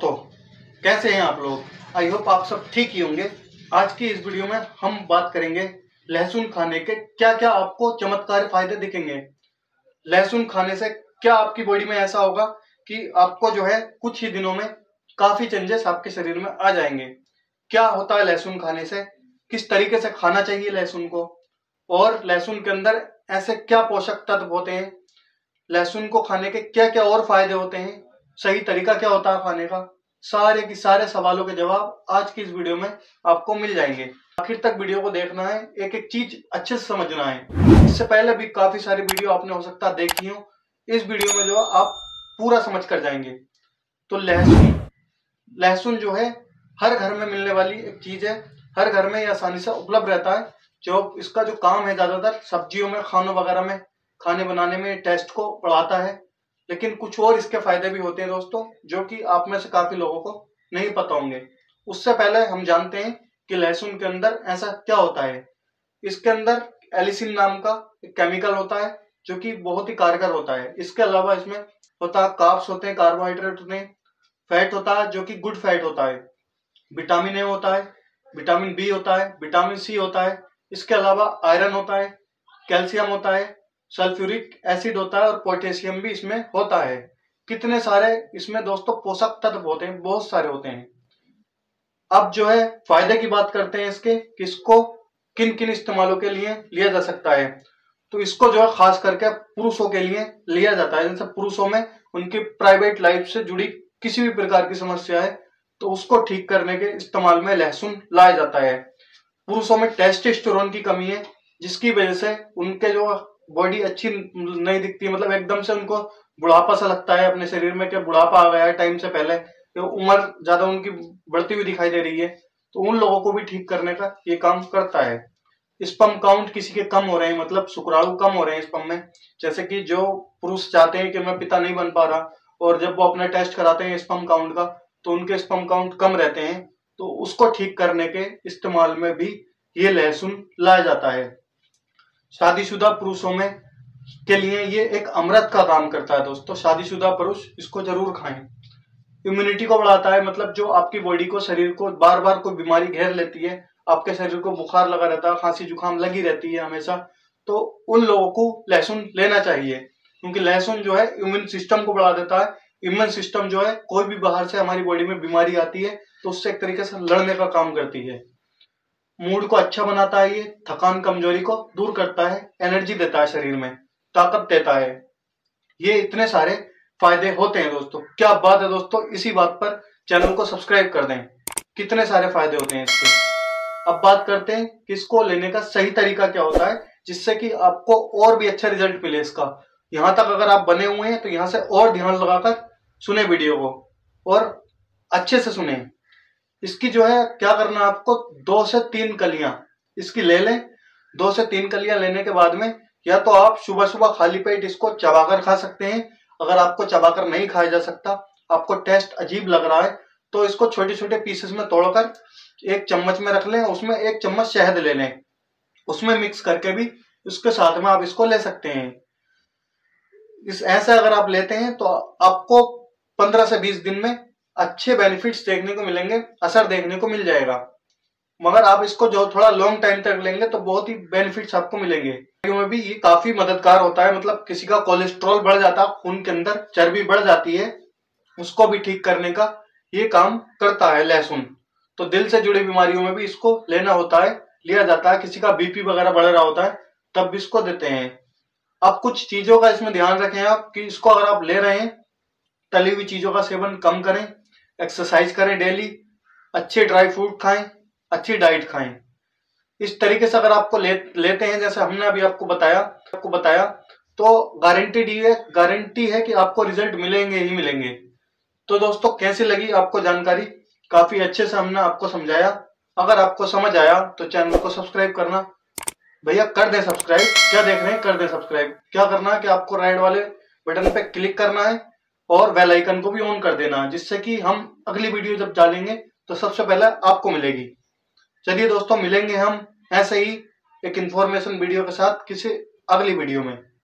दोस्तों, कैसे हैं आप लोग? आई होप आप सब ठीक ही होंगे। आज की इस वीडियो में हम बात करेंगे लहसुन खाने के क्या क्या आपको चमत्कारी फायदे दिखेंगे। लहसुन खाने से क्या आपकी बॉडी में ऐसा होगा कि आपको जो है कुछ ही दिनों में काफी चेंजेस आपके शरीर में आ जाएंगे। क्या होता है लहसुन खाने से, किस तरीके से खाना चाहिए लहसुन को, और लहसुन के अंदर ऐसे क्या पोषक तत्व होते हैं, लहसुन को खाने के क्या क्या और फायदे होते हैं, सही तरीका क्या होता है खाने का, सारे के सारे सवालों के जवाब आज की इस वीडियो में आपको मिल जाएंगे। आखिर तक वीडियो को देखना है, एक एक चीज अच्छे से समझना है। इससे पहले भी काफी सारी वीडियो आपने हो सकता है देखी हो, इस वीडियो में जो आप पूरा समझ कर जाएंगे। तो लहसुन जो है हर घर में मिलने वाली एक चीज है, हर घर में आसानी से उपलब्ध रहता है। जो इसका जो काम है ज्यादातर सब्जियों में, खानों वगैरह में, खाने बनाने में टेस्ट को बढ़ाता है, लेकिन कुछ और इसके फायदे भी होते हैं दोस्तों, जो कि आप में से काफी लोगों को नहीं पता होंगे। उससे पहले हम जानते हैं कि लहसुन के अंदर ऐसा क्या होता है। इसके अंदर एलिसिन नाम का एक केमिकल होता है जो कि बहुत ही कारगर होता है। इसके अलावा इसमें होता है कार्ब्स होते हैं, कार्बोहाइड्रेट होते हैं, फैट होता है जो कि गुड फैट होता है, विटामिन ए होता है, विटामिन बी होता है, विटामिन सी होता है। इसके अलावा आयरन होता है, कैल्शियम होता है, सल्फ्यूरिक एसिड होता है और पोटेशियम भी इसमें होता है। कितने सारे इसमें दोस्तों पोषक तत्व होते हैं, बहुत सारे होते हैं। अब जो है फायदे की बात करते हैं इसके, किसको किन किन इस्तेमालों के लिए लिया जा सकता है। तो इसको जो है खास करके पुरुषों के लिए लिया जाता है, जैसे पुरुषों में उनकी प्राइवेट लाइफ से जुड़ी किसी भी प्रकार की समस्या है तो उसको ठीक करने के इस्तेमाल में लहसुन लाया जाता है। पुरुषों में टेस्टोस्टेरोन की कमी है जिसकी वजह से उनके जो बॉडी अच्छी नहीं दिखती, मतलब एकदम से उनको बुढ़ापा सा लगता है अपने शरीर में, क्या बुढ़ापा आ गया है टाइम से पहले, तो उम्र ज्यादा उनकी बढ़ती हुई दिखाई दे रही है। तो उन लोगों को भी ठीक करने का ये काम करता है। स्पर्म काउंट किसी के कम हो रहे हैं, मतलब शुक्राणु कम हो रहे हैं स्पर्म में, जैसे कि जो पुरुष चाहते हैं कि मैं पिता नहीं बन पा रहा, और जब वो अपना टेस्ट कराते हैं स्पर्म काउंट का तो उनके स्पर्म काउंट कम रहते हैं, तो उसको ठीक करने के इस्तेमाल में भी ये लहसुन लाया जाता है। शादीशुदा पुरुषों में के लिए ये एक अमृत का काम करता है दोस्तों। शादीशुदा पुरुष इसको जरूर खाएं। इम्यूनिटी को बढ़ाता है, मतलब जो आपकी बॉडी को, शरीर को बार बार कोई बीमारी घेर लेती है, आपके शरीर को बुखार लगा रहता है, खांसी जुकाम लगी रहती है हमेशा, तो उन लोगों को लहसुन लेना चाहिए, क्योंकि लहसुन जो है इम्यून सिस्टम को बढ़ा देता है। इम्यून सिस्टम जो है, कोई भी बाहर से हमारी बॉडी में बीमारी आती है तो उससे एक तरीके से लड़ने का काम करती है। मूड को अच्छा बनाता है, ये थकान कमजोरी को दूर करता है, एनर्जी देता है, शरीर में ताकत देता है। ये इतने सारे फायदे होते हैं दोस्तों। क्या बात है दोस्तों, इसी बात पर चैनल को सब्सक्राइब कर दें, कितने सारे फायदे होते हैं इसके। अब बात करते हैं कि इसको लेने का सही तरीका क्या होता है, जिससे कि आपको और भी अच्छा रिजल्ट मिले इसका। यहाँ तक अगर आप बने हुए हैं तो यहाँ से और ध्यान लगाकर सुने वीडियो को, और अच्छे से सुने। इसकी जो है क्या करना, आपको 2 से 3 कलियां इसकी ले लें। 2 से 3 कलियां लेने के बाद में या तो आप सुबह सुबह खाली पेट इसको चबाकर खा सकते हैं। अगर आपको चबाकर नहीं खाया जा सकता, आपको टेस्ट अजीब लग रहा है, तो इसको छोटे छोटे पीसेस में तोड़कर एक चम्मच में रख लें, उसमें 1 चम्मच शहद ले लें, उसमें मिक्स करके भी उसके साथ में आप इसको ले सकते हैं। इस ऐसा अगर आप लेते हैं तो आपको 15 से 20 दिन में अच्छे बेनिफिट्स देखने को मिलेंगे, असर देखने को मिल जाएगा। मगर आप इसको जो थोड़ा लॉन्ग टाइम तक लेंगे तो बहुत ही बेनिफिट्स आपको मिलेंगे। में भी ये काफी मददगार होता है, मतलब किसी का कोलेस्ट्रॉल बढ़ जाता है, खून के अंदर चर्बी बढ़ जाती है, उसको भी ठीक करने का ये काम करता है लहसुन। तो दिल से जुड़ी बीमारियों में भी इसको लेना होता है, लिया जाता है। किसी का बीपी वगैरह बढ़ रहा होता है तब इसको देते हैं। अब कुछ चीजों का इसमें ध्यान रखें आप, कि इसको अगर आप ले रहे हैं, तली हुई चीजों का सेवन कम करें, एक्सरसाइज करें डेली, अच्छे ड्राई फ्रूट खाएं, अच्छी डाइट खाएं। इस तरीके से अगर आपको लेते हैं, जैसे हमने अभी आपको बताया, तो गारंटी है कि आपको रिजल्ट मिलेंगे ही मिलेंगे। तो दोस्तों कैसी लगी आपको जानकारी, काफी अच्छे से हमने आपको समझाया। अगर आपको समझ आया तो चैनल को सब्सक्राइब करना, भैया कर दें सब्सक्राइब, क्या देख रहे हैं कर दें सब्सक्राइब। क्या करना है कि आपको राइट वाले बटन पे क्लिक करना है और बेल आइकन को भी ऑन कर देना, जिससे कि हम अगली वीडियो जब डालेंगे तो सबसे पहले आपको मिलेगी। चलिए दोस्तों, मिलेंगे हम ऐसे ही एक इंफॉर्मेशन वीडियो के साथ किसी अगली वीडियो में।